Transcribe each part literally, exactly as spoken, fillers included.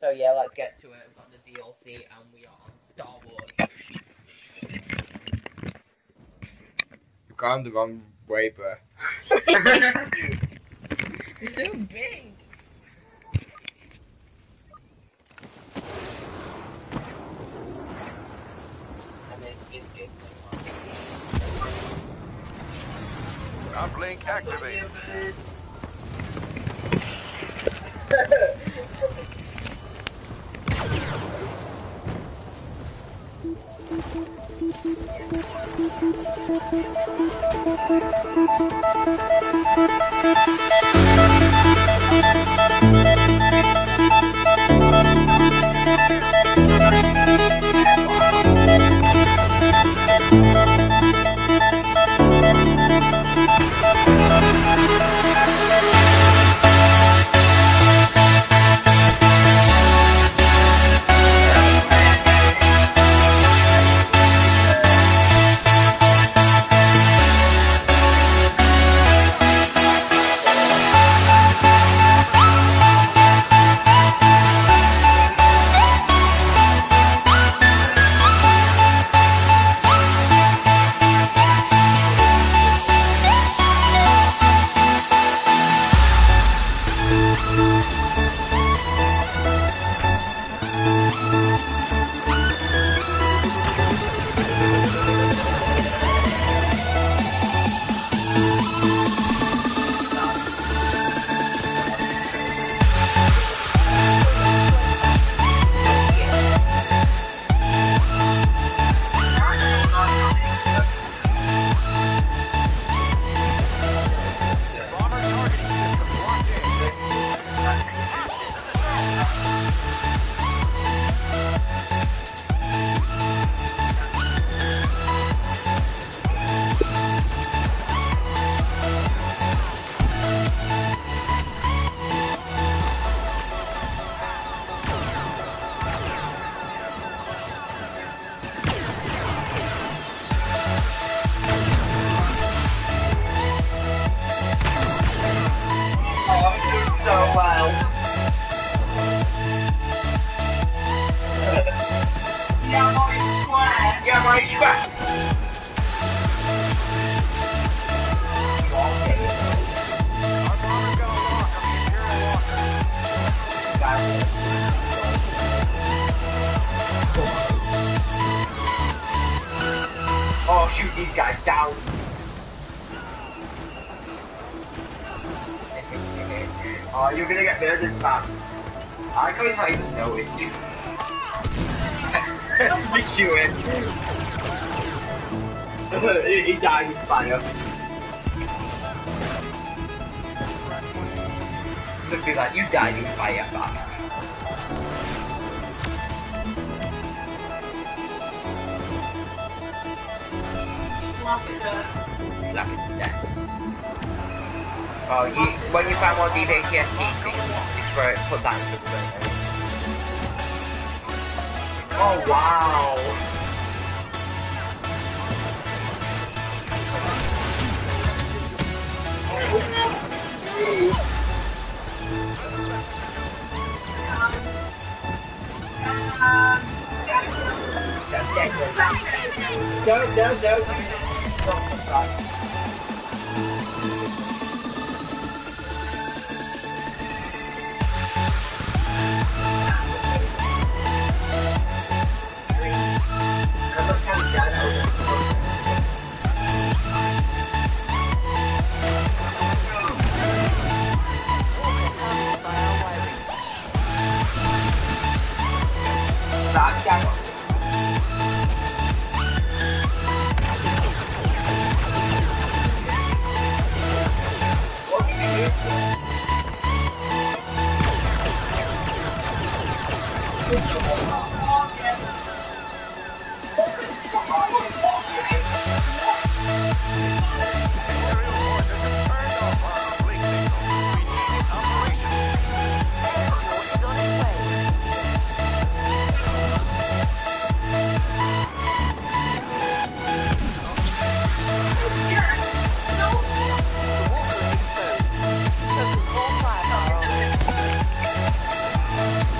So yeah, let's get to it. We've got the D L C and we are on Star Wars. You've gone the wrong way, bro. It's so big! Uplink activated.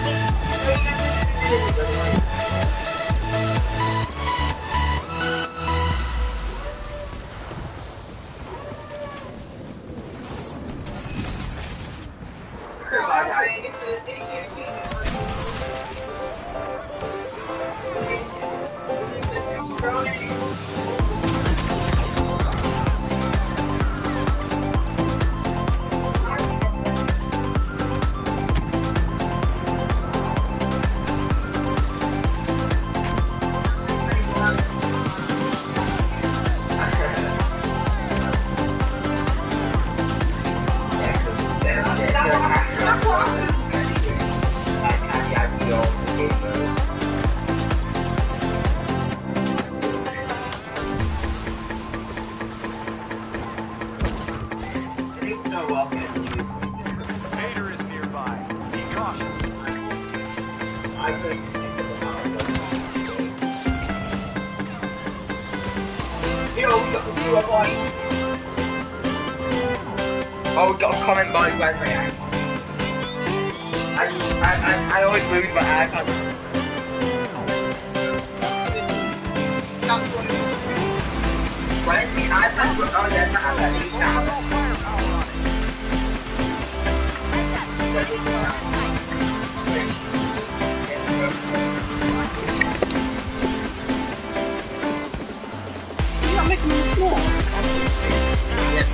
Thank you. Oh, we got a comment by where's my iPad? I, I, I, I always lose my iPad. Where's the iPad? Oh, there's my iPad. You're not making me small. Yes,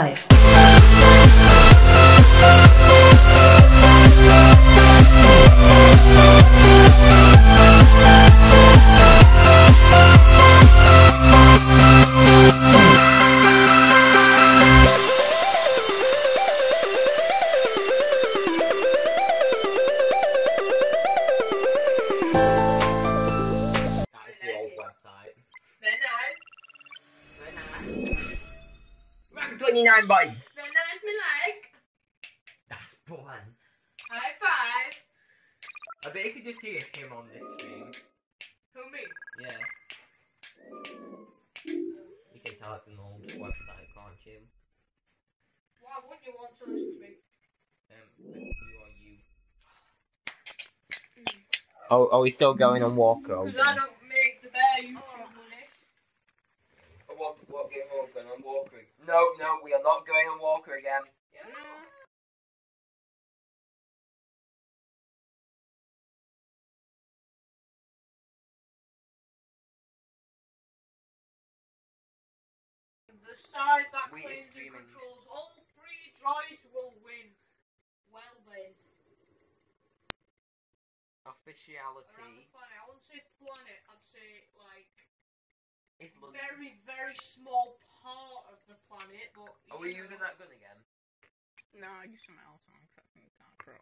life. twenty-nine bites. Spend nice me like. That's fun. High five. I bet you could just hear him on this screen. Who, me? Yeah. You can tell it's an old website, can't you? Why wouldn't you want to listen to me? Um, who are you? Mm. Oh, are we still going on Walker? Because I don't make the bear YouTube money. What, what game are we going on Walker? No, no, we are not going on Walker again. Yeah. The side that we claims he controls all three droids will win. Well then. Officiality. Around the planet. I wouldn't say planet, I'd say like... very, very small part of the planet, but... Are we know. using that gun again? No, I used something else on fucking can't.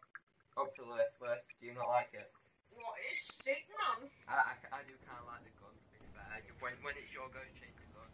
Up to Lewis, Lewis, do you not like it? What is sick, man? I, I, I do kind of like the gun, but I, when, when it's your go, change the gun.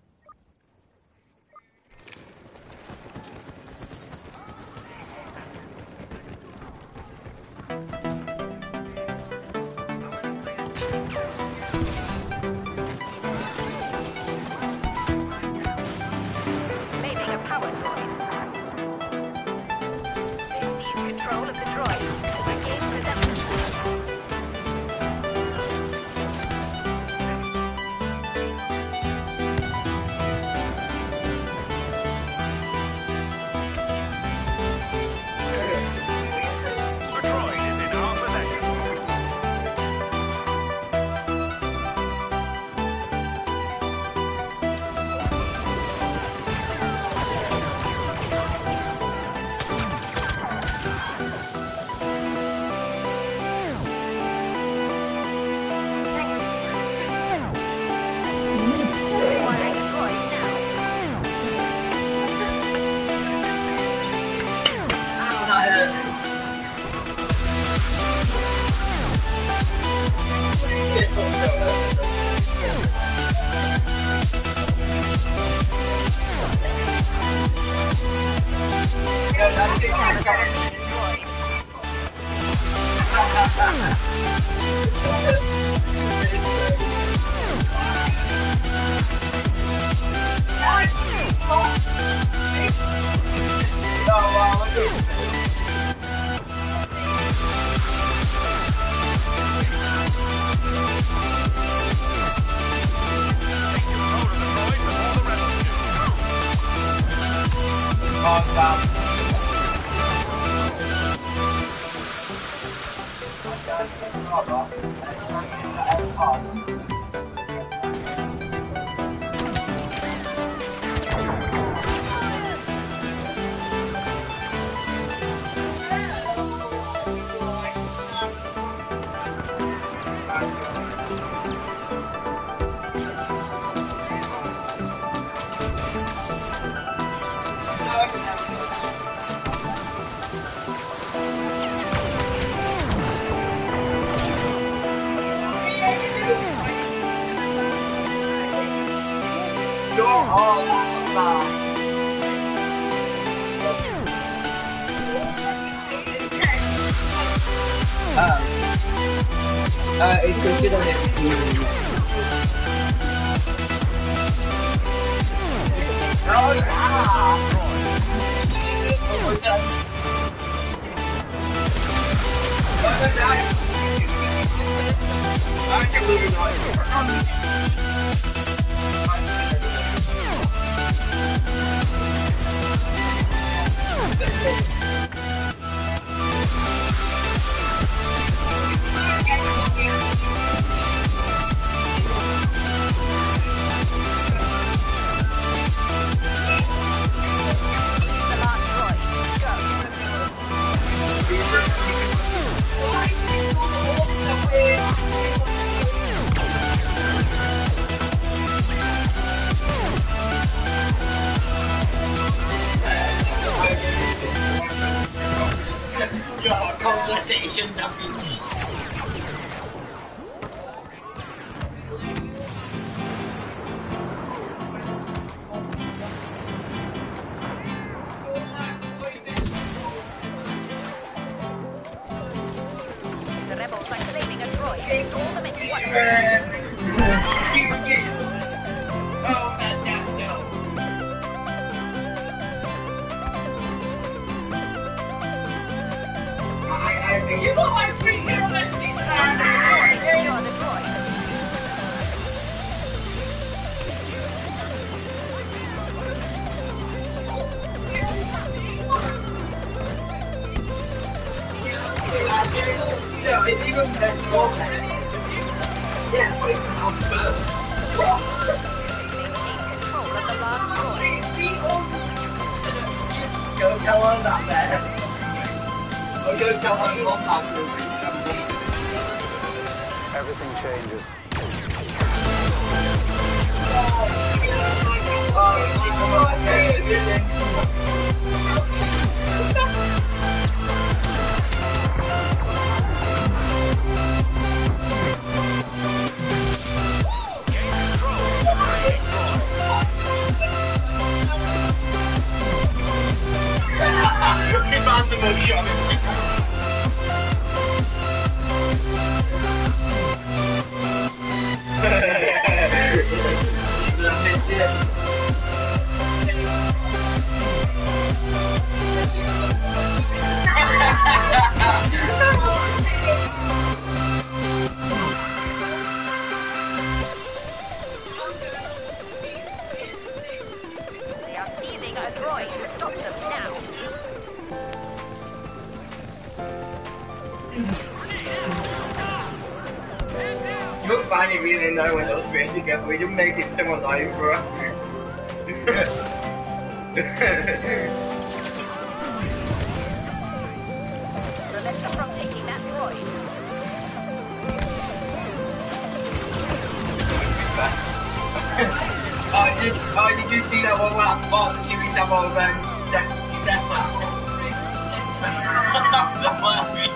I What the Asian W G? The rebels are claiming a droid. Save all them in one. Oh, man. You got my free hero list! You are the droid. No, it's even less small than it is. Yeah, but it's not first. Go tell her that man. Everything changes. We just make it someone like for us. Prevent them from taking that droid. oh, did, oh, did you see that one where I thought you were someone of them? That's what I mean.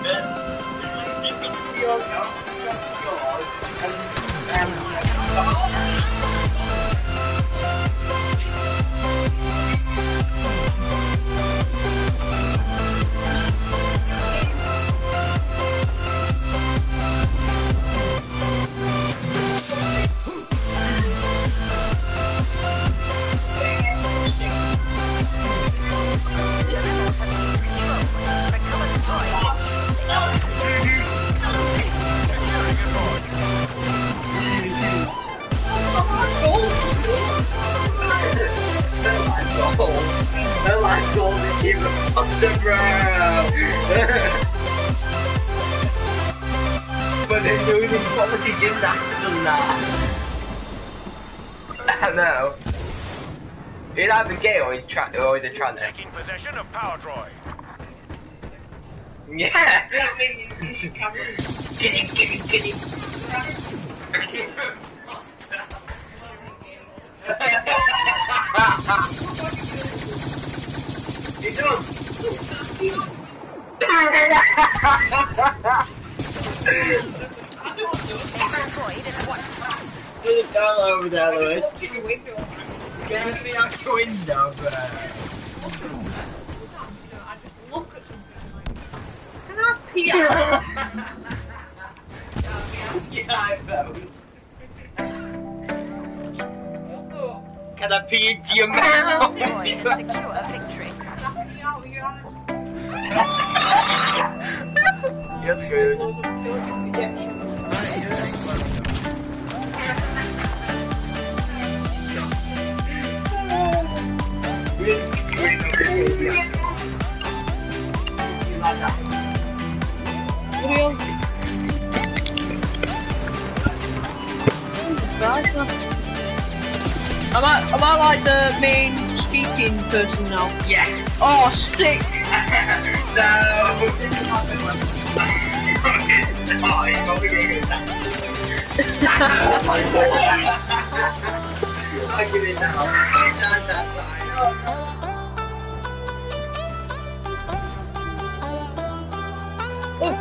He's either gay or he's tra or he's a trans. Taking possession of power droid. Yeah! Get him, get him, get him. He's on. There's a fella over there, Lewis. Get me out the window, bro. Look at them. Can I pee out? Yeah, I know. Can I pee into your mouth? Destroy and secure a victory. Can I pee out of your eyes? You're screwed. Alright, you're We're going to go to the hospital. Am I, am I like the main speaking person now? Yeah. Oh, sick! No! I give it now. That's that side. Oh.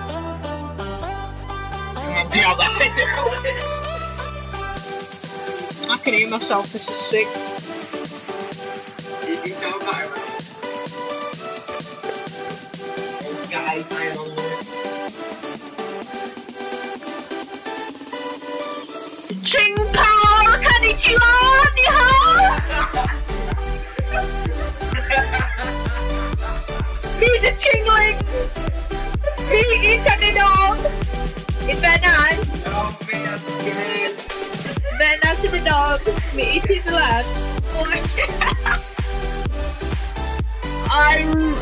something out there. I can hear myself, this is sick. Did you go viral? Guys, I am on Lewis. Ching Pao, konnichiwa, ni hao! He's a chingling! He eats at the dog! It's Ben and no, Ben has to the dog. Ben has to the dog. Me eat his lap. I,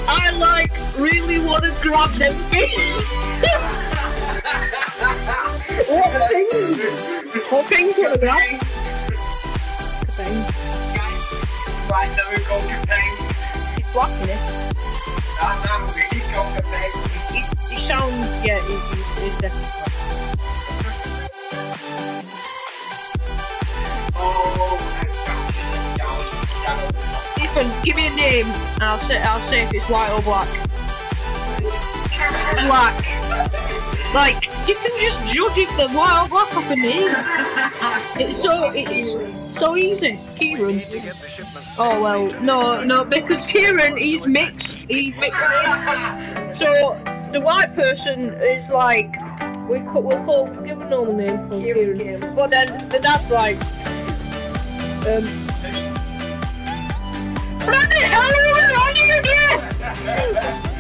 I like really want to grab them fish. What things? What things want to grab? Things. Right, now we've got the things. It's blocking it. No, no, we keep going the things. It sounds, yeah, it, it, it's definitely. Oh, Ethan, give me a name, and I'll say, I'll say if it's white or black. Black. Like, you can just judge if they're white or black off a name. It's so, it is so easy. Kieran. Oh well, no, no, because Kieran, he's mixed. He's mixed in. So. The white person is like, we could, we'll call, we'll give a normal name for Kieran, Kieran. But then the dad's like, um, what the hell are you on you again?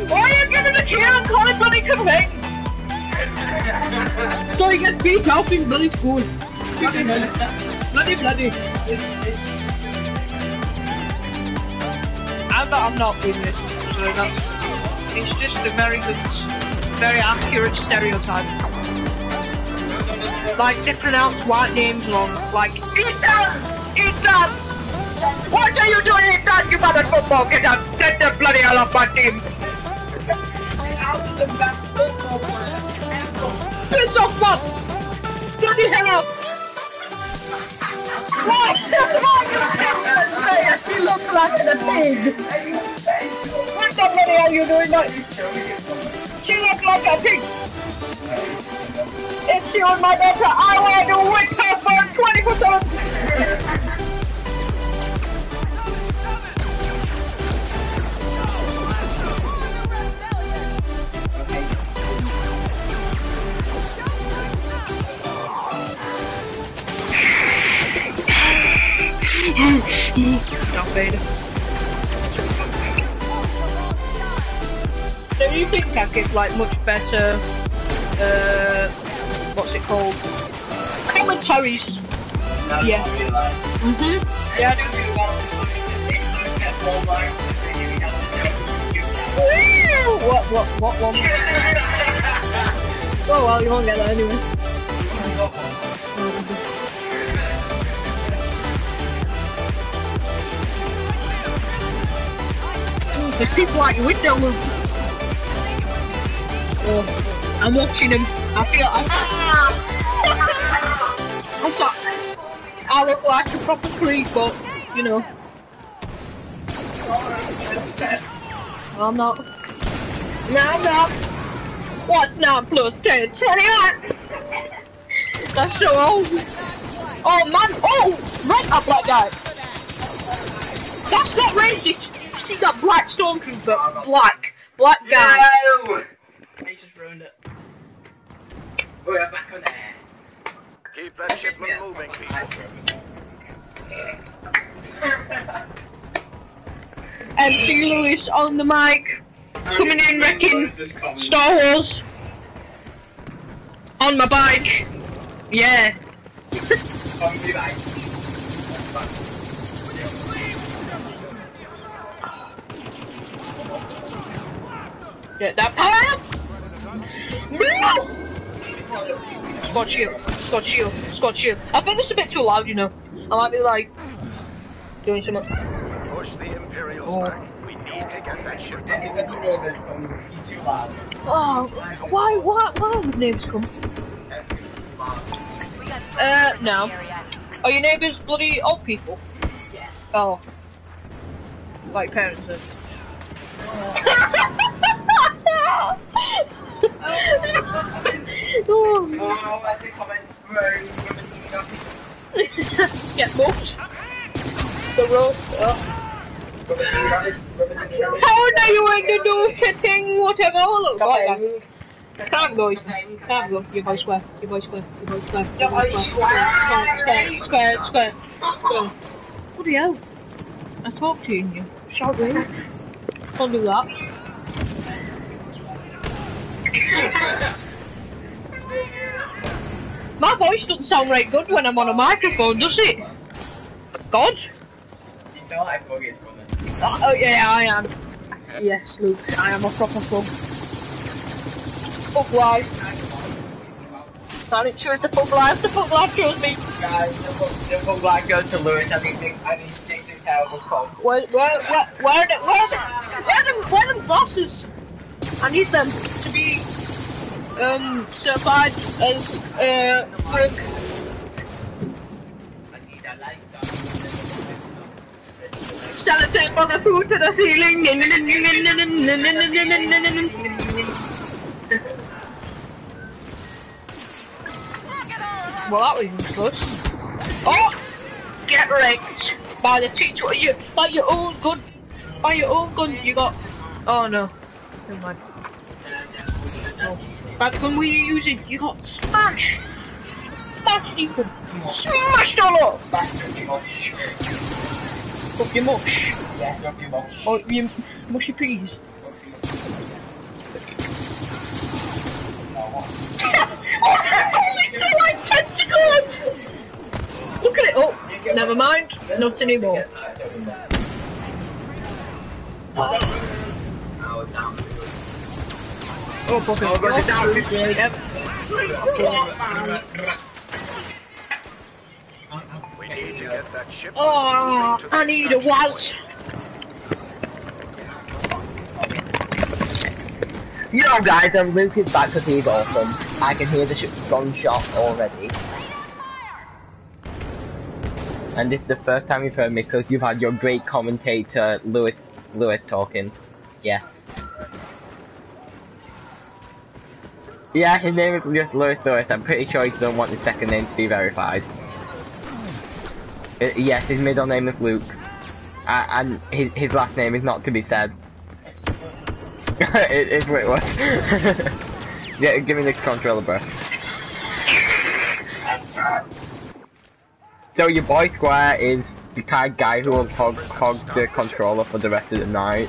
Why are you giving the Kieran calling bloody convict? So he gets beat up in bloody school. Bloody bloody. bloody. I bet I'm not doing this, so that's... It's just a very good, very accurate stereotype. Like, they pronounce white names wrong. Like, Ethan! Ethan! What are you doing, Ethan, you mother football? Get out! Get the bloody hell off my team! Out of the best football player ever! Piss off, man! Bloody hell up! What? What? She looks like a pig! What the hell are you doing that? She looks like a pig! If she was my daughter, I would do whip her for twenty percent! Stop it. Do you think that is like much better, uh, what's it called? Commentaries. No, yeah. Mm-hmm. Yeah. What, what, what one? Oh well, you won't get that anyway. Mm-hmm. There's people like you in there, Luke. Oh, I'm watching him. I feel I'm I'm sorry. I look like a proper creep, but you know. I'm not. No, I'm not. What's nine plus ten? Twenty-one. That's so old. Oh man. Oh, right, a black guy. That's not racist. She got black stormtrooper. Black, black guy. No. Ruined it. We're right, back on air. Keep that shipment yeah, moving, people. M C Lewis on the mic. I Coming in wrecking Star Wars. On my bike. Yeah. On your bike. Get that power up! No! Squad shield, squad shield, squad shield. I think this is a bit too loud, you know. I might be like doing something. Push the Imperials oh. back. We need to get that ship back. Oh, why, why, why would neighbours come? Uh, no. Are your neighbours bloody old people? Yeah. Oh. Like parents are. Oh. Oh, I think I meant get much. The road. How do you want to do the thing, whatever? Look, right can't go, can't go. Your boy square, your boy square, your boy square. Your boy square, square, square, square. What the hell? I talked to you and you shout me. Don't do that. My voice doesn't sound right good when I'm on a microphone, does it? God? You sound like Buggy's brother. Oh, oh yeah, I am. Yes, Luke, I am a proper thug. Thug life. I didn't choose the thug life, the thug life chose me. Guys, the thug life goes to Lewis, I need to take this terrible call. Where, where, where, where, the, where, the, where, the, where them glasses? I need them to be... Um, certified as, uh, brick. Sellotape on the food to the ceiling. Well, that was good. Oh! Get wrecked by the teacher. You, by your own gun. By your own gun you got. Oh no. Never mind. Oh. By the gun we were using, you got smashed! Smashed, you could smashed all up! Fuck your mush. Fuck your mush? Yeah, fuck your mush. Oh, you mushy peas. Oh, it's got like tentacles! Look at it! Oh, never mind. Not anymore. Oh, damn. Oh, fuck it. Oh, it's down. Yep. We need to get that ship. Oh, I need a was. You know, guys, I'm looking back to the dolphin. I can hear the ship's gunshot already. And this is the first time you've heard me because you've had your great commentator, Lewis, Lewis talking. Yeah. Yeah, his name is just Lewis Lewis. I'm pretty sure he doesn't want his second name to be verified. Uh, yes, his middle name is Luke. Uh, and his, his last name is not to be said. It is what it was. Yeah, give me the controller, bro. So your boy Square is the kind of guy who will hog, hog the controller for the rest of the night.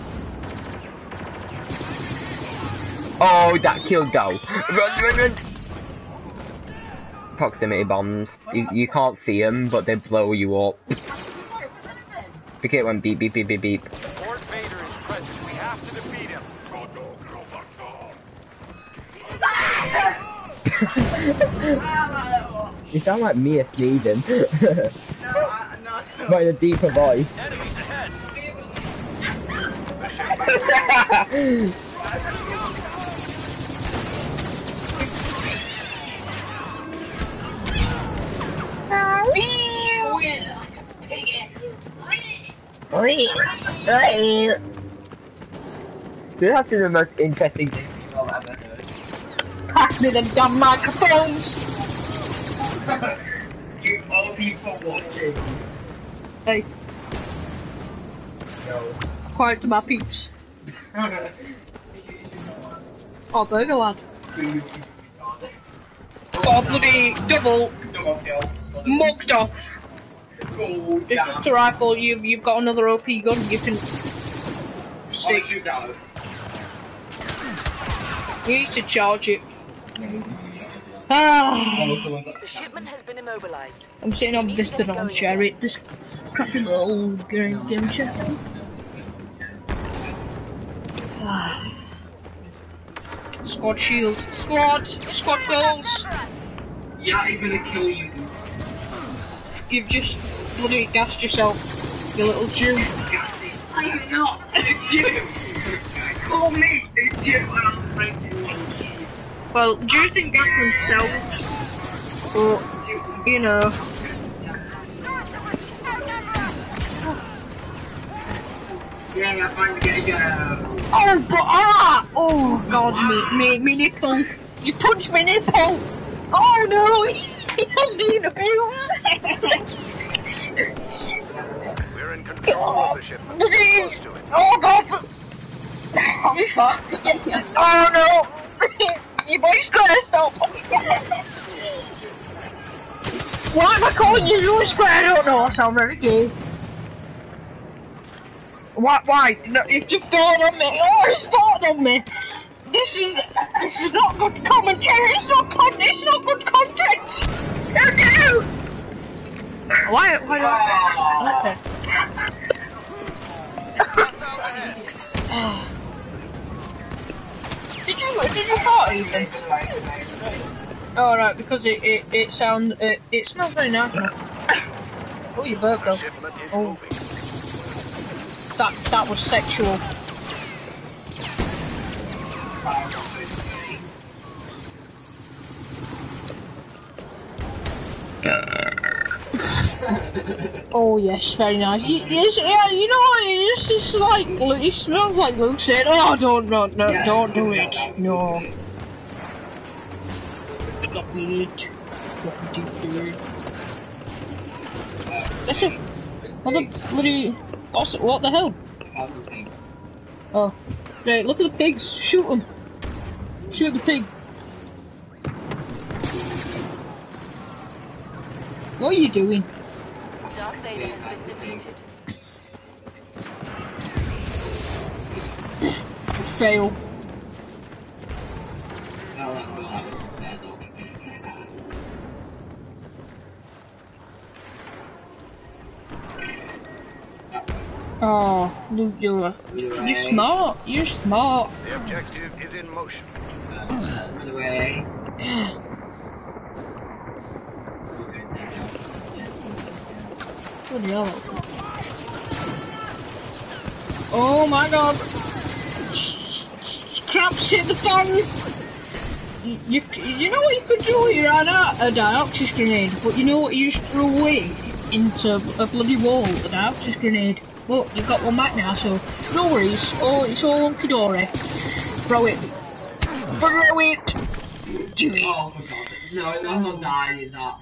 Oh, that killed Go. Run, run, run. Proximity bombs. You, you can't see them, but they blow you up. Pick it when beep, beep, beep, beep, beep. Lord Vader is present. We have to defeat him. You sound like me a sneezing. No, I'm not. By the deeper voice. Enemies ahead. This has been the most interesting game I've ever heard. Pass me them damn microphones! You all people watching. Hey. No. Quiet to my peeps. Oh, burger lad. Got a bloody double mugged off. Oh, this damn. Is a rifle, you've, you've got another O P gun, you can... Stick. You need to charge it. Ah. The shipment has been immobilized. I'm sitting on this thing on chair, it this crappy little game, game chair. Ah. Squad shield. Squad! Squad goals! Yeah, I'm gonna kill you. You've just bloody gassed yourself, you little Jew. I'm not a Jew! Call me a Jew and I'll break you. Well, Jews didn't gas themselves, but, you know... Yeah, I'm going to get you. Oh, but, ah! Oh, God, me, me, me nipples. You punched my nipple! Oh no! You haven't been a boo! We're in control oh, of the shipment. Close to it. Oh god! Oh fuck! Oh no! Your boy's gotta stop! Why am I calling you Lewis Square? I don't know, I sound very gay. Why? Why? No, you've just thought on me! Oh, it's thought on me! This is... this is not good commentary! It's not con- it's not good content! Oh no! Why- why do I... what the... Did you- did you fart even? Oh right, because it- it- it sounds- it- it smells very nice. Oh, you burped though. Oh. That- that was sexual. Oh yes, very nice. You, yes, yeah, you know what it is? It's like it smells like Luke said. Oh, don't, no, no, yeah, don't do it. No. Don't do it. Don't do it. That's it. What the bloody? What the hell? Oh, right. Look at the pigs. Shoot them. Shoot the pig. What are you doing? Darth Vader has been defeated. Fail. Oh, Luke, you're, you're smart. You're smart. The objective is in motion. Oh my god! Craps hit the fan! You, you, you know what you could do with your Dioxys grenade, but you know what you just threw away into a bloody wall, a Dioxys grenade. But you've got one back now, so no worries, oh, it's all on Kidori. Throw it. Throw it! Do it! Oh my god, no, it doesn't die, is that?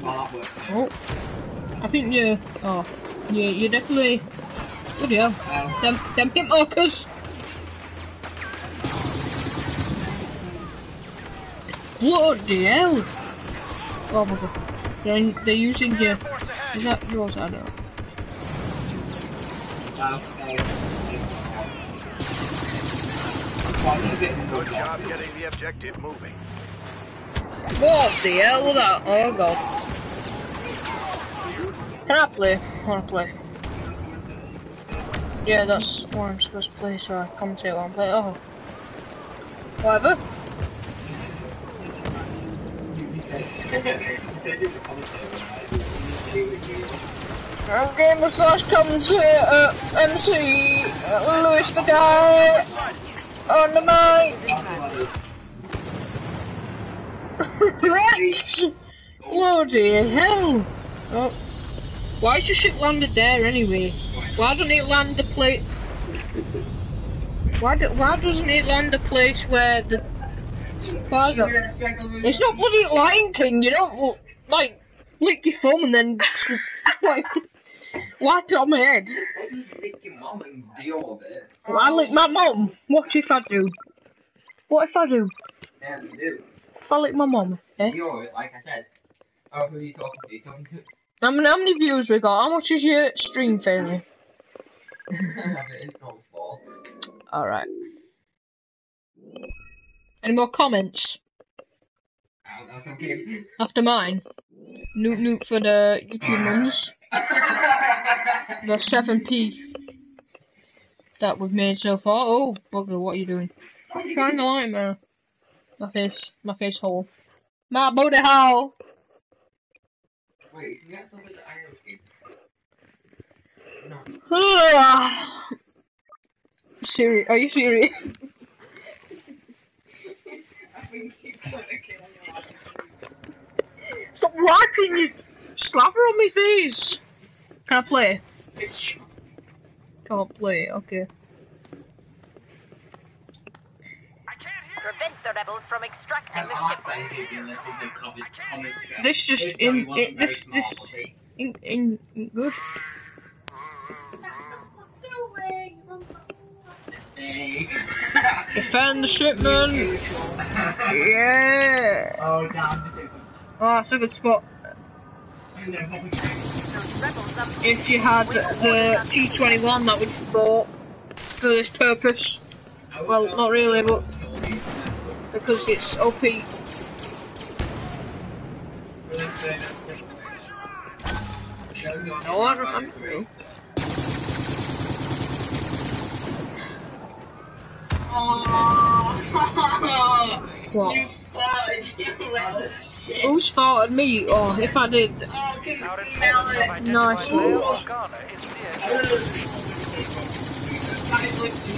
Well, that works. Oh, I think you. Oh, yeah, you definitely. Good deal. Um, them, them pimp markers. Bloody hell! Oh my god, they're, they're using your. Is that yours? I don't know. Good job getting the objective moving. What the hell was that? Oh god. Can I play? I wanna play. Yeah, that's where I'm supposed to play, so I commentate while I'm playing. Oh. Whatever. I'm Gamer Slash commentator, uh, M C, uh, Lewis the guy, on the mic. Right! Bloody hell! Oh. Why is your ship landed there anyway? Why doesn't it land the place? Why do why doesn't it land the place where the supplies are? It's not bloody Lion King. You don't like lick your thumb and then like wipe it on my head. Lick your mum and deal with it. I lick my mum. What if I do? What if I do? Yeah, you do. If I lick my mum, eh? You're, like I said, oh, who are you talking to? You talking to? I mean, how many views we got? How much is your stream failing? Alright. Any more comments? Oh, that's okay. After mine. Nuke nuke for the YouTube mums. The seven p that we've made so far. Oh, bugger, what are you doing? Shine the light, man. My face, my face hole. My body hole! Wait, can you get some of the iron skin? No. Serious, are you serious? I think you've got to kill your life. Stop wiping you slaver on my face! Can I play? Can't play, okay. the rebels from extracting the shipment. This just in it, this this in in, in good. Defend the shipment. Yeah. Oh damn. Oh, it's a good spot. If you had the T twenty-one, that would support for this purpose. Well, not really, but because it's O P. No, I remember. Oh, what? You started. Who started me? Oh, if I did. Oh, can you smell it? Nice.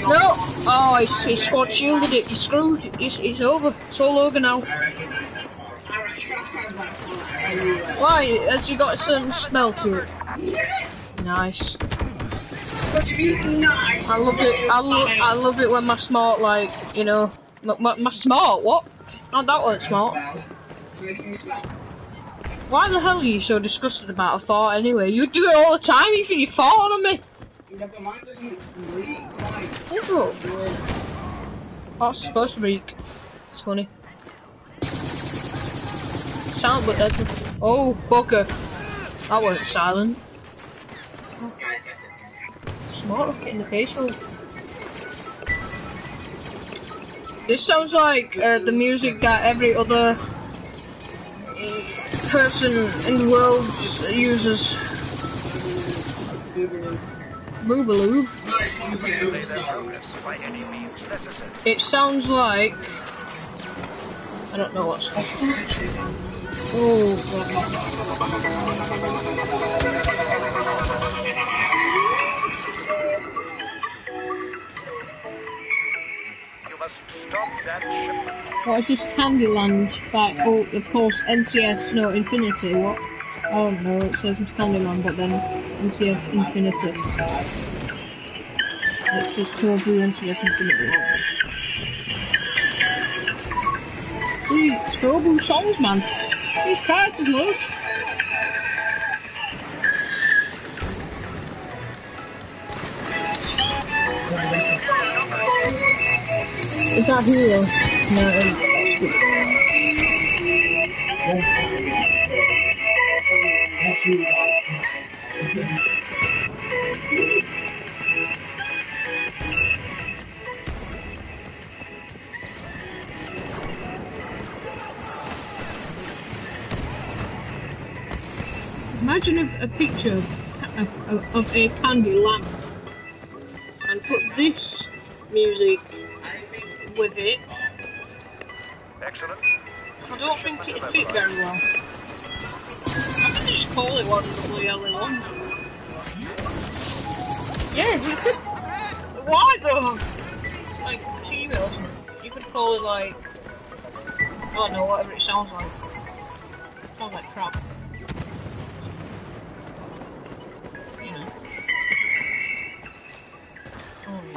No! Oh, he's, he's squad shielded it. He's screwed. He's, he's over. It's all over now. Why? Has he got a certain smell to it? Nice. I love it. I love. I love it when my smart, like, you know, my, my smart. What? Not that one, smart. Why the hell are you so disgusted about a fart anyway? You do it all the time. You think you fart on me? Fart's supposed to reek. It's funny. Sound but doesn't. Oh bugger! That wasn't silent. Smart rocket in the face. This sounds like uh, the music that every other person in the world uses. Boobaloo. It sounds like I don't know what's happening. Oh. Stop that ship. What is this Candyland? Like, oh, of course, N C S, no, Infinity, what? I don't know, it says it's Candyland, but then N C S Infinity. It says Tobu N C S Infinity. Ooh, Tobu songs, man. These characters look. It's not here. No, imagine a, a picture of, of, of a candy lamp and put this music with it. Excellent. I don't think it'd fit very well. I can just call it one W L one. Yeah, you could. Why though? It's like Gmail. You could call it like, I don't know, whatever it sounds like. It sounds like crap. You know.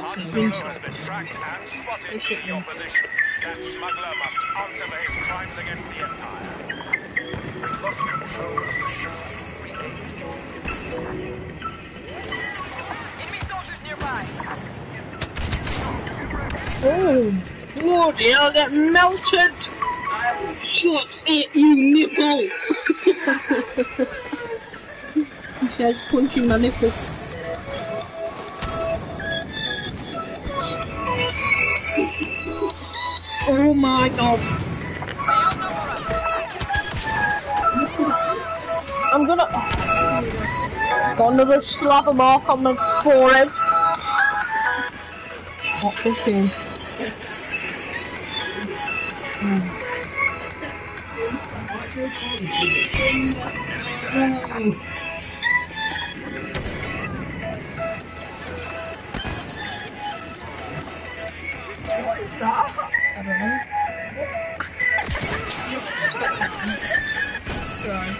Arturo has been tracked and spotted in your position. That smuggler must answer for his crimes against the Empire. We lost control of the ship. Enemy soldiers nearby. Oh, bloody hell, that melted! I will shot at you, nipple! He says, punching my nipple. Oh my god. I'm gonna got another slap of mark on my forehead. What this is. Mm. Oh. What is that? I don't know. Sorry.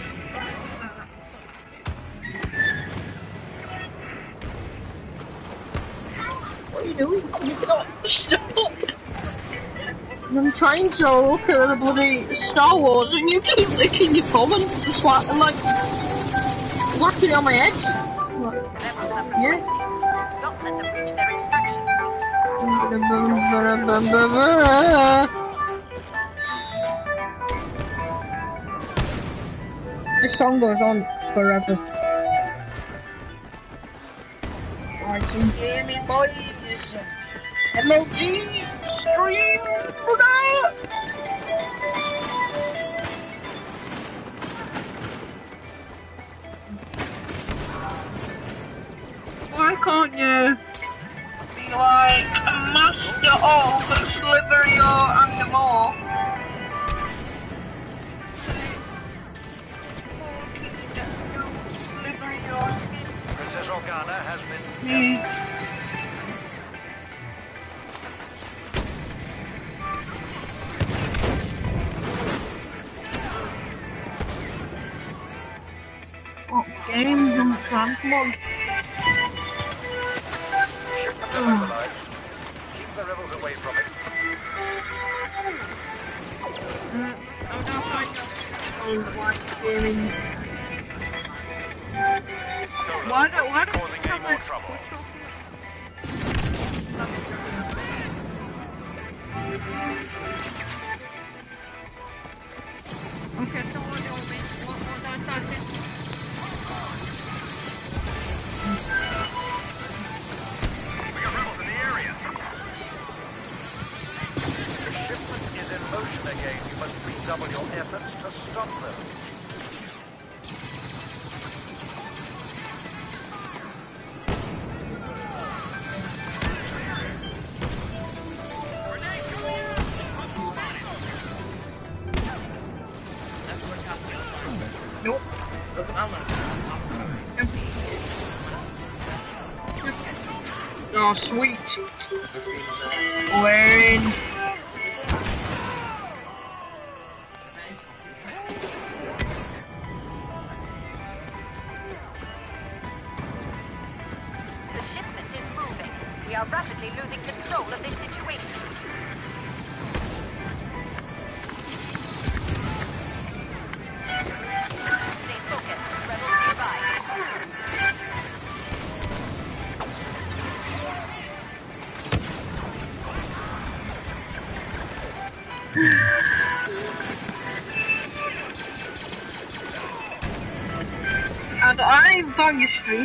What are you doing? You got stop. I'm trying to look at the bloody Star Wars and you keep licking your thumb and just like, I'm like, whacking it on my head. Like, yeah. Not let them reach their extraction point. This song goes on forever. I can hear me boys. M L G stream today. Why can't you be like master of slivery or and more? Slivery or Princess Organa has been. Mm. Games and fun, come on. Shipment of overload. Keep the rebels away from it. Uh, I'm gonna find a white gaming. Why do why do we have like trouble? Okay, so what do you want me? What what do I type in? Motion again, you must redouble your efforts to stop them. Nope. Oh, sweet. We're in. You stream it,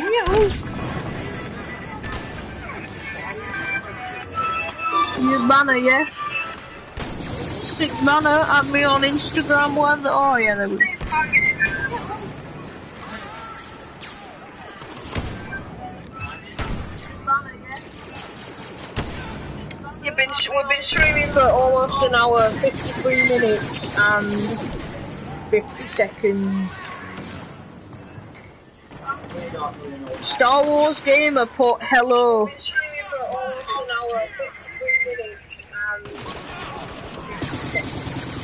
your banner, yes. Stick banner, add me on Instagram, one. Oh yeah, there we go. We've been, we've been streaming for almost an hour, fifty-three minutes and fifty seconds. Star Wars gamer put hello.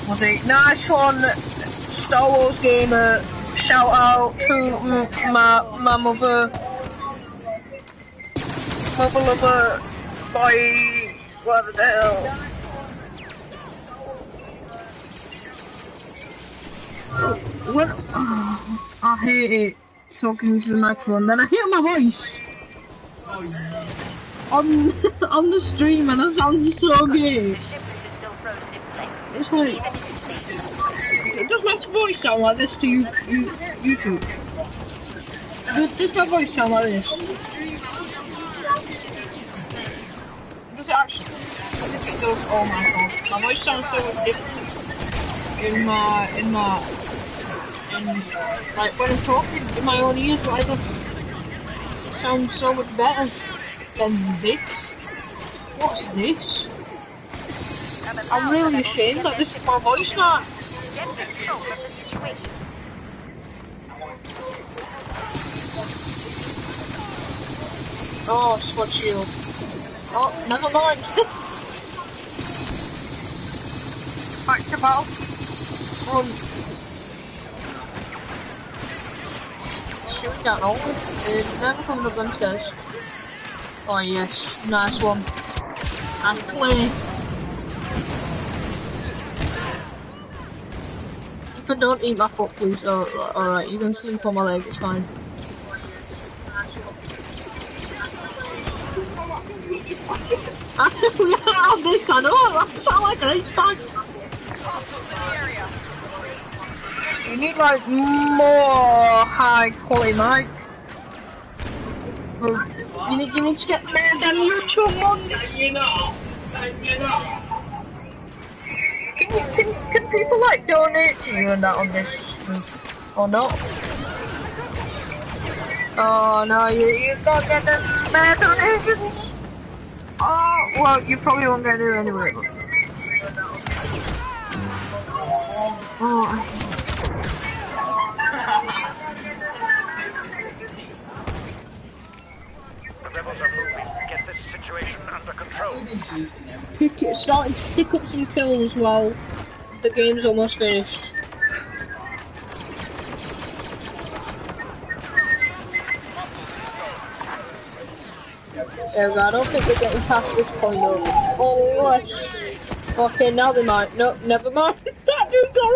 Was it nice one? Star Wars gamer. Shout out to my my mother, mother lover, boy, whatever the hell. What? Oh, I hate it. Talking to the microphone, then I hear my voice oh, yeah. on on the stream, and it sounds so gay. It's like, does my voice sound like this to you, you YouTube? Does, does my voice sound like this? Does it actually? I think it does. Oh my god, my voice sounds so different in my in my. And, like when I'm talking in my own ears, I don't sound so much better than this. What's this? I'm really ashamed that this is my voice now. Get control of the situation. Oh, swatch shield. Oh, never mind. Back to battle. Um, Shoot that all. It's never coming up downstairs. Oh yes, nice one. And play. also don't eat that foot, please. Oh, alright, you can sleep on my leg, it's fine. If we have this, I know, I sound like an eight-pack. You need like more high quality mic. You need, you need to get more than your two months. You know, you know. Can you, can, can people like donate to you and that on this, or not? Oh no, you you can't get them more donations. Oh, well, you probably won't get there anyway. But... oh, I... the rebels are moving. Get this situation under control. Pick it, starting to pick up some kills while the game's almost finished. There we go, I don't think they're getting past this point though. Unless... okay, now they might. No, never mind. That dude got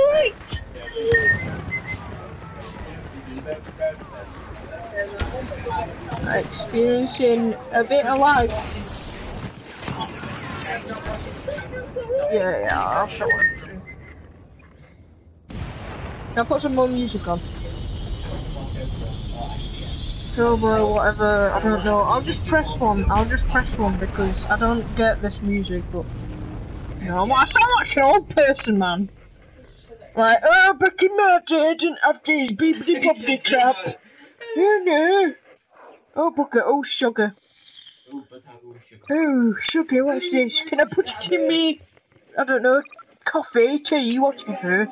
wrecked! Experiencing a bit of lag. Yeah, yeah, I'll show it. Can I put some more music on? Tobu, whatever, I don't know. I'll just press one, I'll just press one because I don't get this music, but... you know, I sound like an old person, man. Like, oh, Becky Martin didn't have this beepity boppity crap. You know. Oh, bucket, oh, sugar. Oh, sugar, what's this? Can I put it in me? I don't know, coffee, tea, what do you prefer?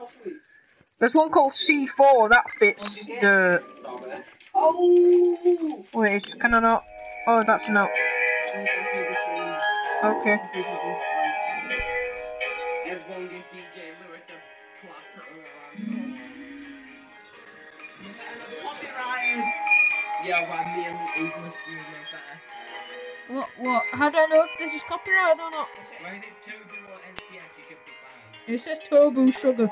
There's one called C four, that fits the... oh! Wait, can I not? Oh, that's not. Okay. What? What? How do I know if this is copyright or not? When it's Tobu or N C S, you should be fine. It says Tobu sugar.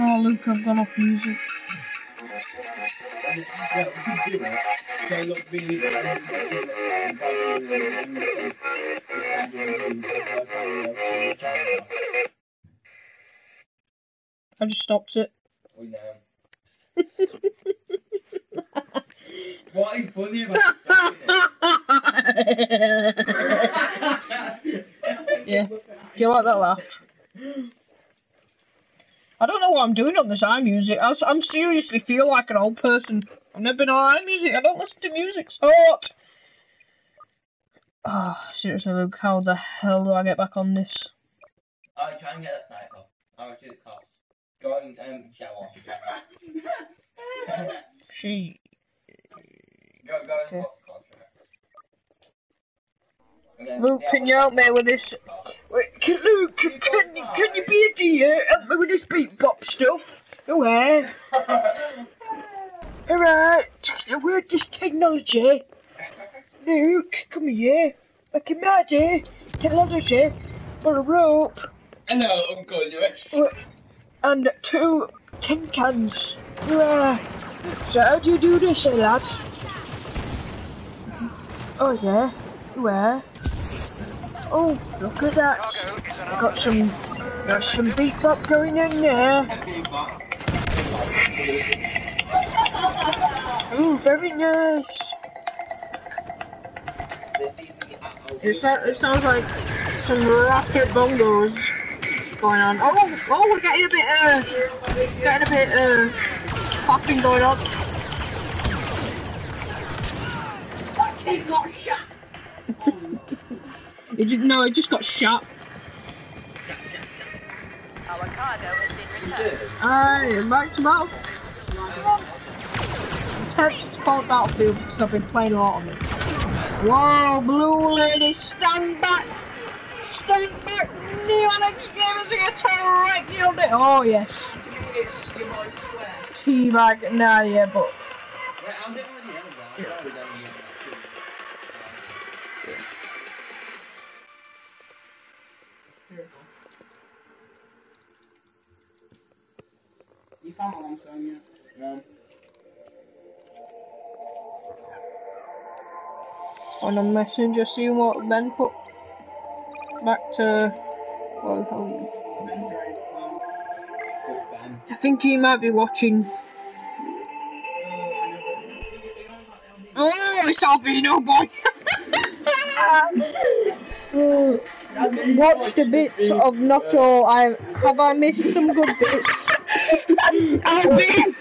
Oh, look, I've gone off music. I just stopped it. Oh, no. What is funny about it? Yeah, you like that laugh? I don't know what I'm doing on this iMusic. I I'm seriously feel like an old person. I've never been on iMusic. I don't listen to music sort. Ah, oh, seriously, Luke, how the hell do I get back on this? I try and get that sniper. I would do the cops. Go and um, shower. She. Go go and watch contracts. Luke, can you help me with this? Wait, can, Luke, can, can, can you be a dear? Help me with this beat bop stuff. Alright. Alright, where's this technology? Luke, come here. I can magic technology for a rope. Hello, Uncle Lewis. And two tin cans. Hooray. So how do you do this, eh, lads? Oh yeah, where? Oh, look at that! Got some, got some beat up going in there. Oh, very nice. It, sound, it sounds like some rocket bongos going on. Oh, oh, we're getting a bit, uh, getting a bit, uh, popping going on. That kid got shot. It just, no, it just got shot. Our cargo has been returned. Aye, back to mouth. Text about Battlefield because I've been playing a lot on it. Whoa, blue lady, stand back! Stand back! Neon X Gamers are gonna right your day! Oh, yes. It's YaBoySquare. Teabag, nah, yeah, but. Wait, I'm doing with the other guy. I'm yeah. with that one, yeah. Beautiful. You found my long song yet? No. On a messenger, see what Ben put back to. Well, um, I think he might be watching. Oh, it's Albino boy! Watch the bits of not all. I have I missed some good bits. Albino.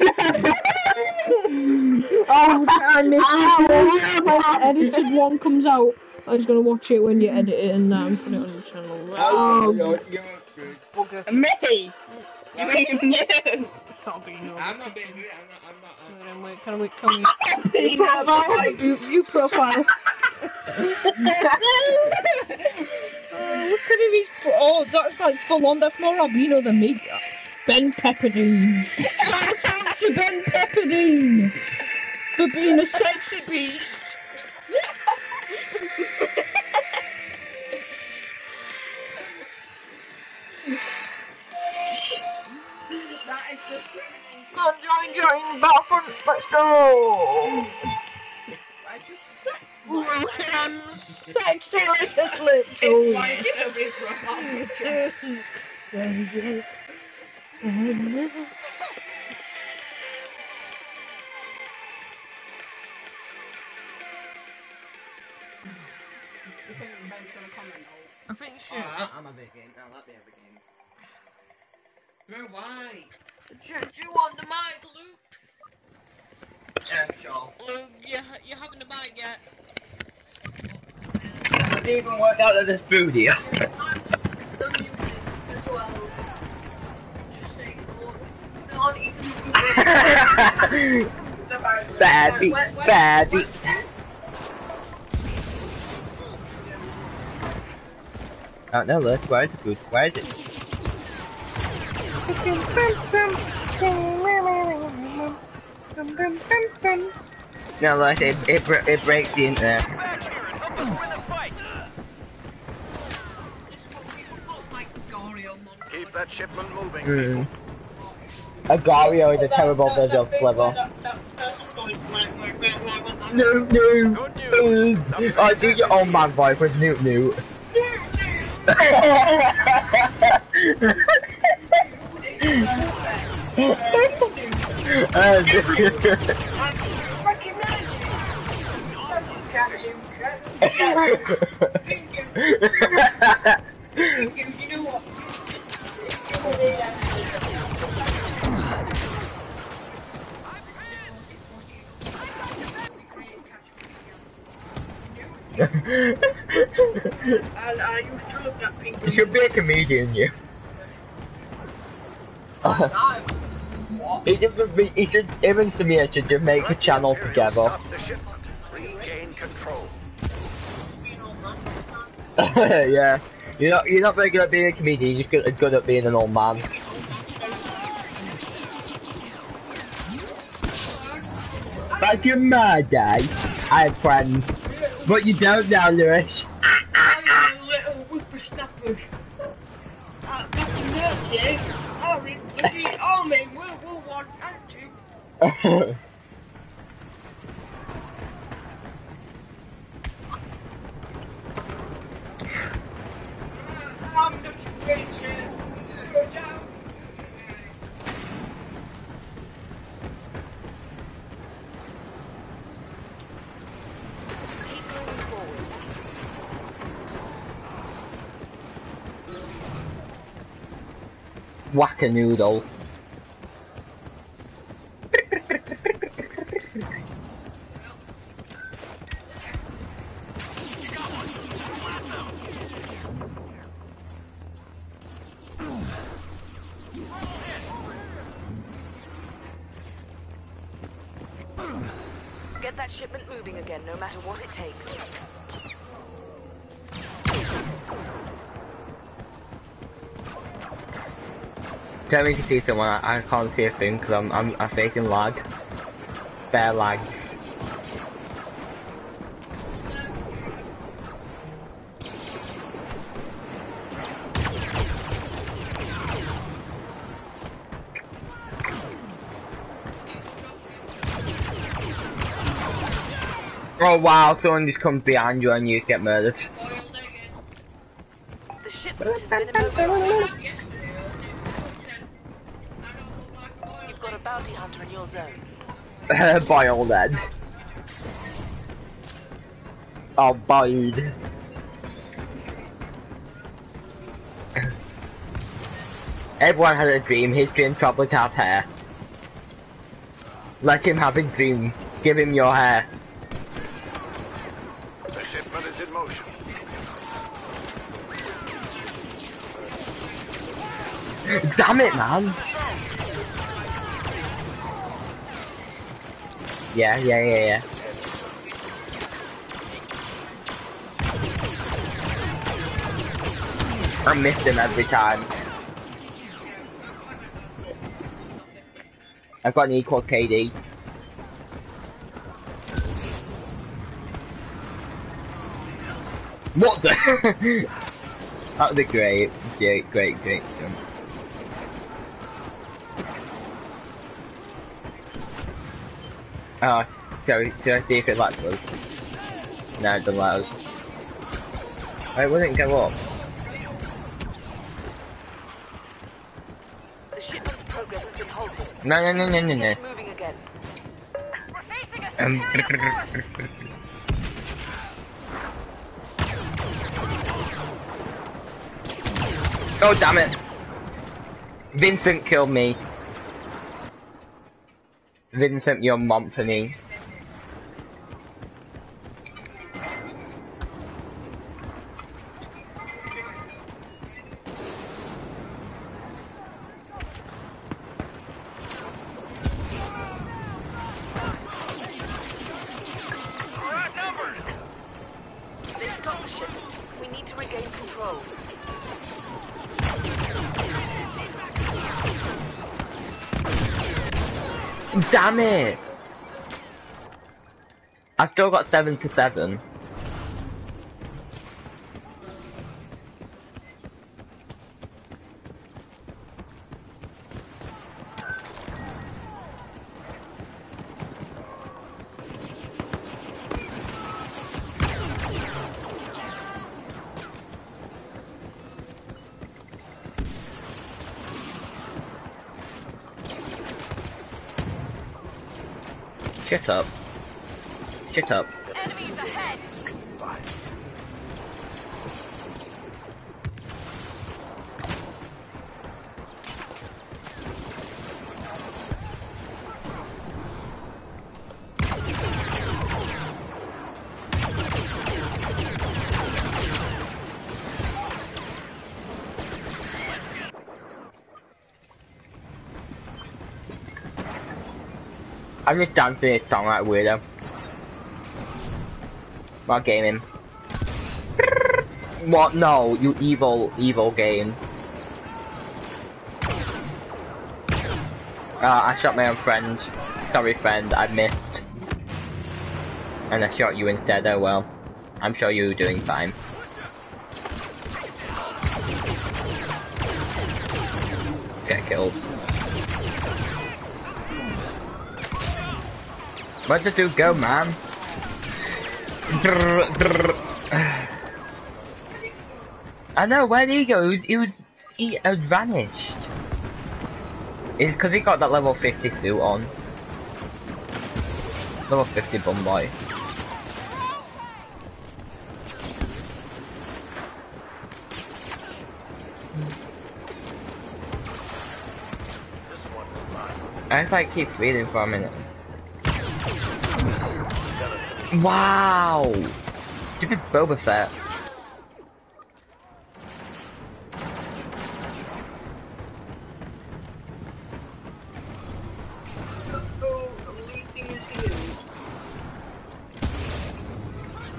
Oh, I missed oh, edited one comes out. I was gonna watch it when you edit it and um, put it on the channel. Oh, oh. Me? You mean you? Stop being you. I'm not being you. I'm not. I'm not. I'm not. Wait, wait, can we? Can we? You profile. You, you profile. Oh, look at him. Oh, that's like full on. That's more albino than me. Ben Pepperdine. Shout out to Ben Pepperdine. For being a sexy beast. That is the Come on, join, join, Battlefront, let's go! I just suck. Look at them sexy little lips. It's like it is wrong. I think you should. Oh, I'm a big game. Oh, that'd be a big game. No, why? Do you want the mic, Luke? Yeah, sure. Luke, you, you haven't the mic yet. I've even worked out that there's food here. I'm the music as well. Just saying, no one eating the food. Bad beat, bad beat. Oh no, look, why is it good? Why is it? No, look, it, it, it breaks the internet. Keep that shipment moving. Mm. Agario is a terrible visual level. No, no. I do your old man voice with Newt Newt. I You should be a comedian, you. Uh, it should be, it should, even Samir should just make a channel together. Regain control. Yeah, you're not, you're not very good at being a comedian, you're just good, good at being an old man. Back in my day, I had friends, but you don't now, Lewis. Alright, whack a noodle. Get that shipment moving again, no matter what it takes. Tell me if you see someone. I, I can't see a thing because I'm, I'm I'm facing lag. Fair lags. Oh wow, someone just comes behind you and you get murdered. The shipment has been immobilized. You've got a bounty hunter in your zone. By all that. Oh, bide. Everyone has a dream. His dream probably to have hair. Let him have his dream. Give him your hair. In motion. Damn it, man! Yeah, yeah, yeah, yeah. I missed him every time. I've got an equal K D. What the? That was a great, great, great, great jump. Oh, sorry, should I see if it lags us? No, it doesn't lag us. I wouldn't go up. The shipment's progress has been halted. No, no, no, no, no, no. Moving again. We're facing a superior force. Oh damn it! Vincent killed me. Vincent, you're mom for me. Damn it! I've still got seven to seven. Shut up. Shut up. Enemies ahead. I'm just dancing this song like a weirdo. Not gaming. What? No, you evil, evil game. Ah, uh, I shot my own friend. Sorry, friend, I missed. And I shot you instead, oh well. I'm sure you're doing fine. Get killed. Where'd the dude go, man? I know, where'd he go? He was... He had vanished. It's because he got that level fifty suit on. Level fifty bum boy. I just like keep reading for a minute. Wow! Stupid Boba Fett.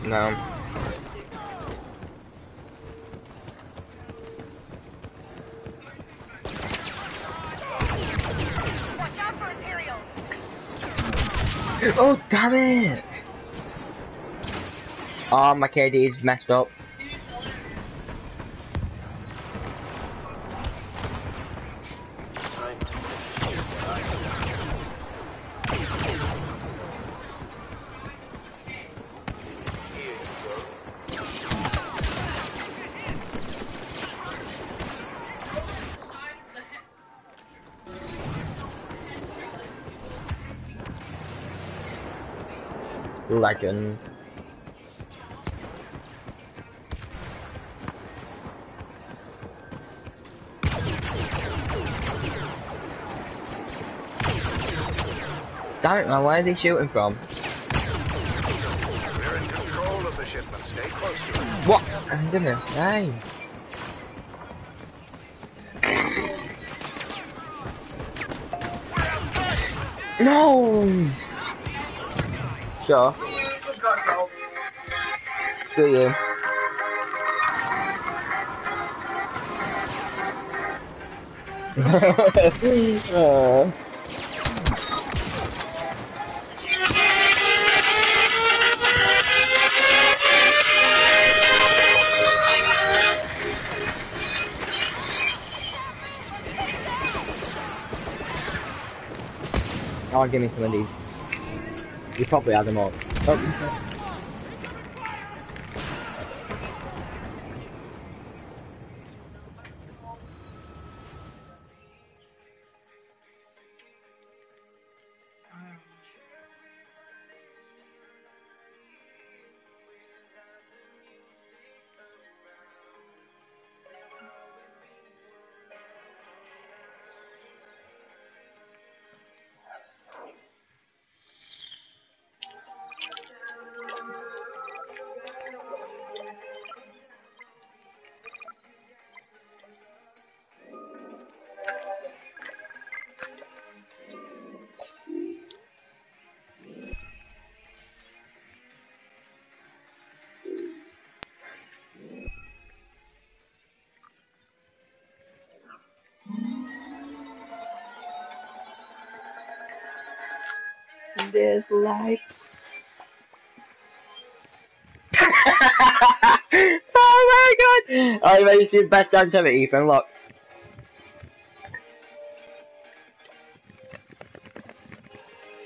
No. Oh, damn it! Oh, my K D's messed up. Legend. Damn it, man, where are they shooting from? We're in control of the shipment. Stay close to it. What? I'm gonna die. No! Sure. Do you? Oh. Oh, give me some of these. You probably had them all. Oh. This life. Oh my god! I made you best dance ever, Ethan. Look.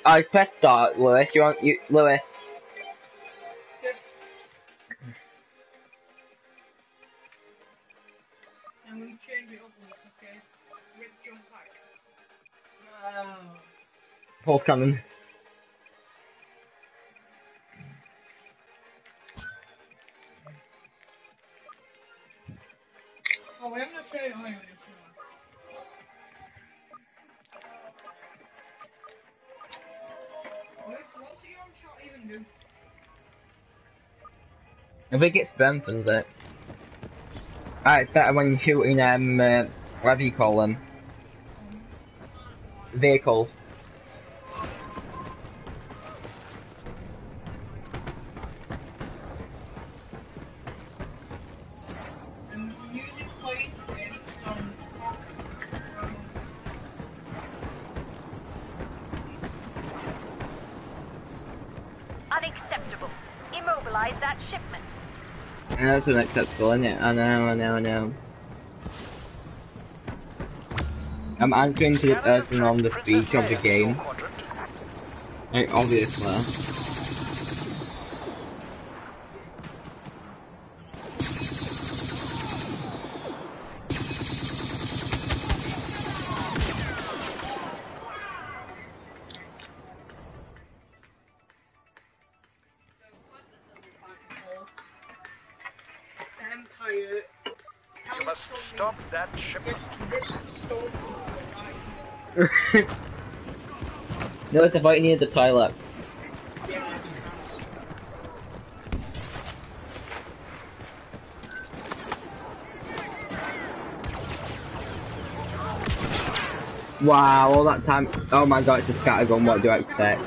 I pressed start, Lewis. You want you, Lewis? I'm gonna change it up, okay? Rip jump back. No. Paul's coming. I think it's Ben, isn't it? Alright, better when you're shooting, um, uh, whatever you call them. Vehicles. That's unacceptable, isn't it? I know, I know, I know. I'm anchoring to the person on the beach of the game. Like, obviously. No, it's about near the toilet. Wow, all that time. Oh my god, it's a scattergun. What do I expect?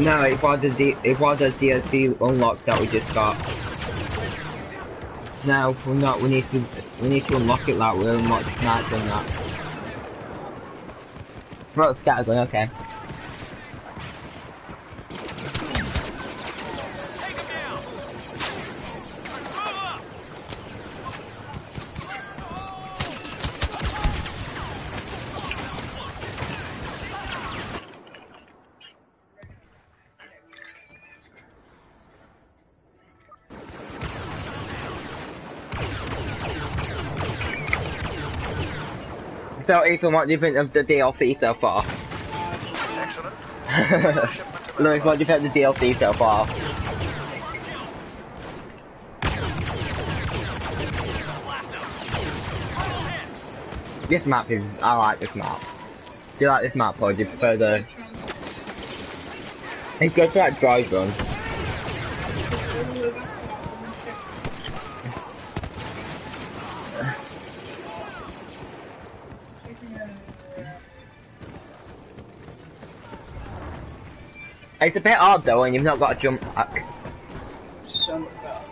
No, it was the D it was a D L C unlocked that we just got. No, we're not. We need to we need to unlock it like we unlocked Sniper and that. Brought scattergun. Okay. So Ethan, what do you think of the D L C so far? Excellent. Lewis, what do you think of the D L C so far? This map is... I like this map. Do you like this map or do you prefer the... It's good for that dry run. It's a bit hard though, and you've not got a jump back. So much better.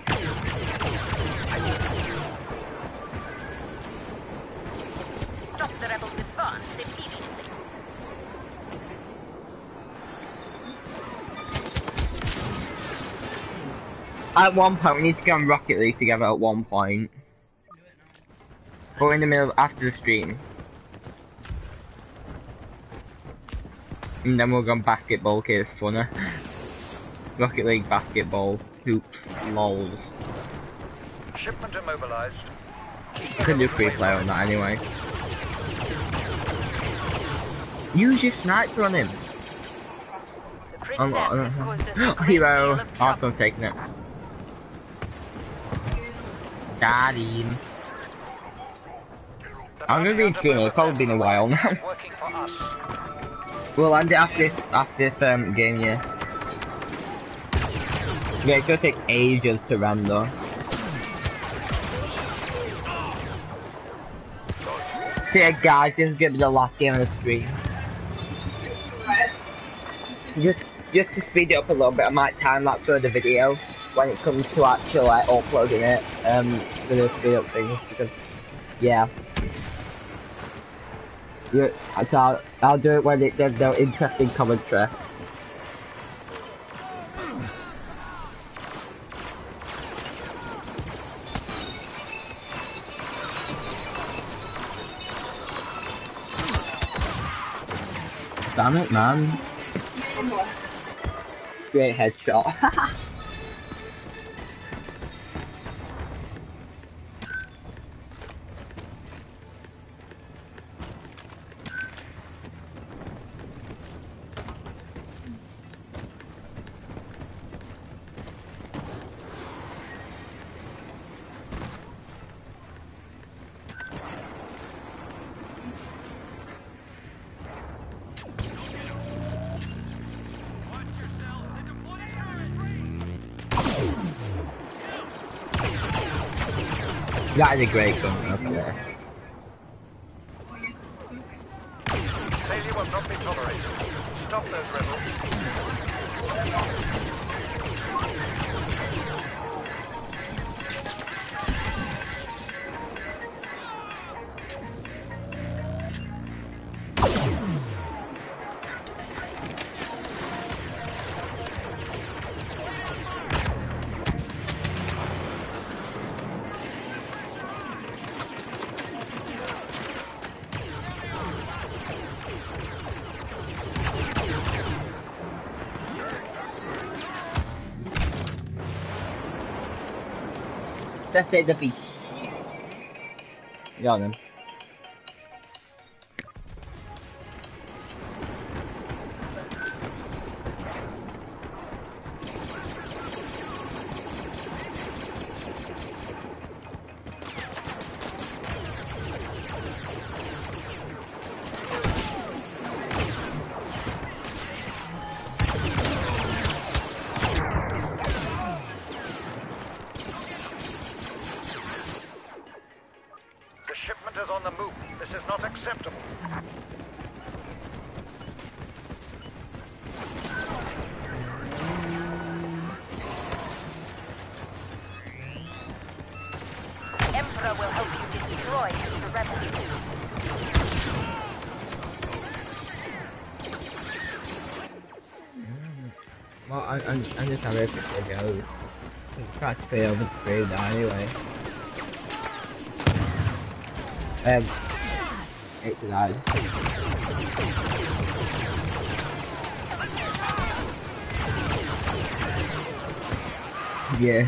Stop the rebels' advance immediately. At one point, we need to go on Rocket League together. At one point, we're in the middle after the stream, and then we'll go on basketball, cause it's funner. Rocket League basketball, hoops, lols. Shipment immobilized. I can do free player on that anyway. Use your sniper on him. I'm not. Hero. I've been taking it. Daddy. I'm gonna be in funeral. It's probably been a while now. We'll end it after this, after this um, game, yeah. Yeah, it's gonna take ages to run though. So yeah guys, this is gonna be the last game on the stream. Just, just to speed it up a little bit, I might time-lapse for the video when it comes to actually like, uploading it. Um, for the speed up things, because, yeah. So I'll, I'll do it when it, there's no interesting commentary. Damn it, man. Great headshot. That is a great gun, okay. Failure will not be tolerated. Stop those Let's say defeat. Got him. Well, I'm, I'm, I'm just not ready for it goes. It's not fail, but it's great now anyway. And eight to nine. Yeah.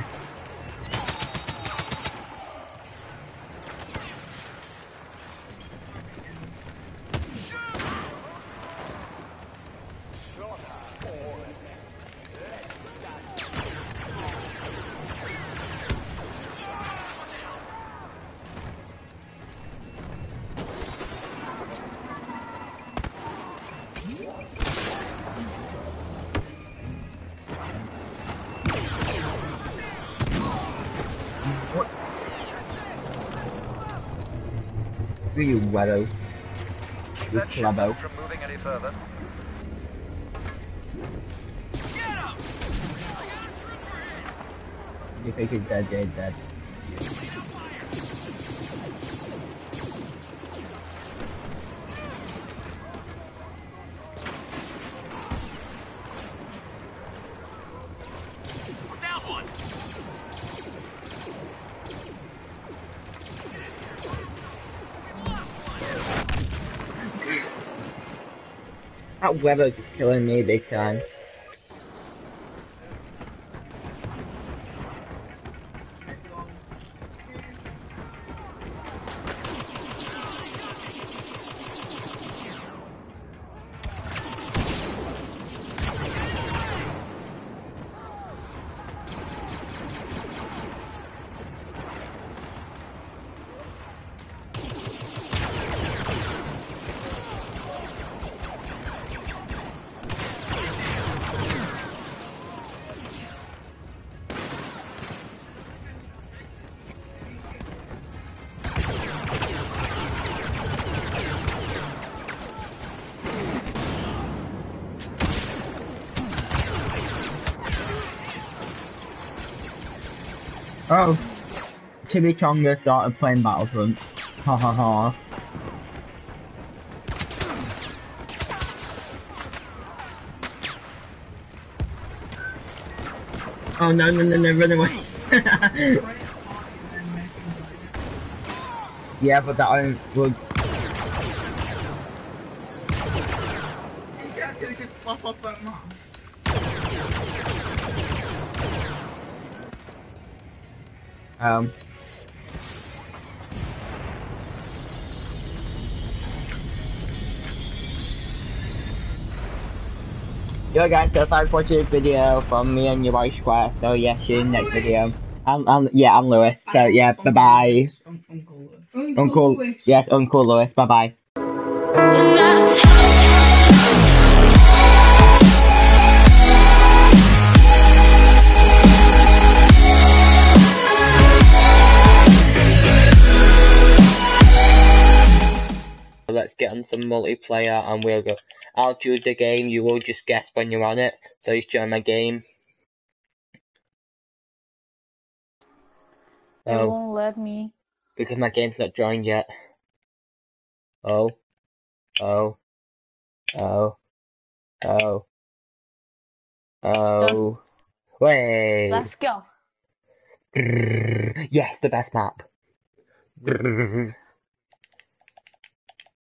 You weather. Keep that ship from moving any further. Get up! You think he's dead, dead, dead. That weather's killing me big time. Oh, Chimichanga started playing Battlefront. Ha ha ha. Oh no no no no, run away. Yeah, but that iron would. You can't just pop up that much. Um. Yo guys, so thanks for watching this video from me and YaBoySquare. So yeah, see you in the next video. I'm, I'm, yeah, I'm Lewis. So yeah, bye bye. Uncle Lewis. Uncle Lewis. Yes, Uncle Lewis. Bye bye. Let's get on some multiplayer and we'll go. I'll choose the game, you will just guess when you're on it. So you join my game. They oh. won't let me. Because my game's not joined yet. Oh. Oh. Oh. Oh. Oh. Wait. Let's go. Yes, the best map.